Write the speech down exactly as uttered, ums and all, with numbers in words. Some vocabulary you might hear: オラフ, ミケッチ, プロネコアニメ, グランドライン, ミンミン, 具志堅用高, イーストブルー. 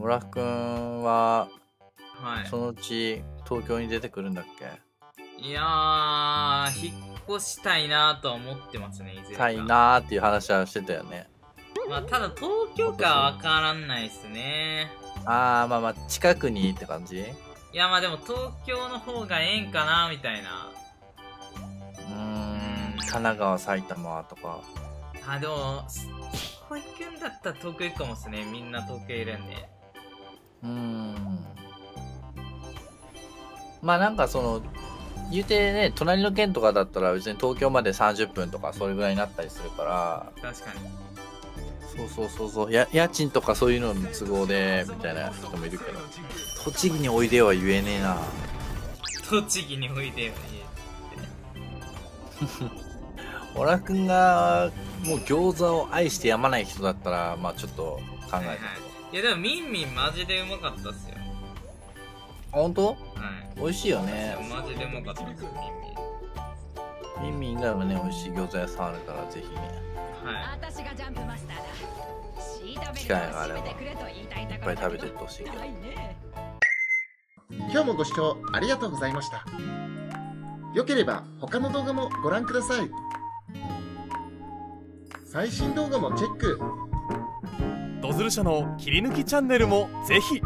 オラフくんは、はい、そのうち東京に出てくるんだっけ？いやー、引っ越したいなーとは思ってますね。したいなーっていう話はしてたよね。まあ、ただ東京かは分からんないですね。あー、まあまあ近くにって感じ？いや、まあでも東京の方がええんかなみたいな。うーん、神奈川、埼玉とか。あ、でもここ行くんだったら東京行くかもっすね。みんな東京いるんで。うーん、まあなんかその言うてね、隣の県とかだったら別に東京までさんじゅっぷんとかそれぐらいになったりするから。確かに。そうそうそうそう、や家賃とかそういうのの都合でみたいな人もいるけど、栃木においでは言えねえな。栃木においでは言えねえ。オラ君がもう餃子を愛してやまない人だったら、まあちょっと考えて、はい、はい、いやでもミンミンマジでうまかったっすよ。あ、ほんと？はい、美味しいよね。マジでうまかったっすよ、ミンミン。ミンミンがね、美味しい餃子屋さんあるから、ぜひね、はい、機会があればいっぱい食べてってほしいけど。今日もご視聴ありがとうございました。良ければ他の動画もご覧ください。最新動画もチェック。ドズル社の切り抜きチャンネルもぜひ。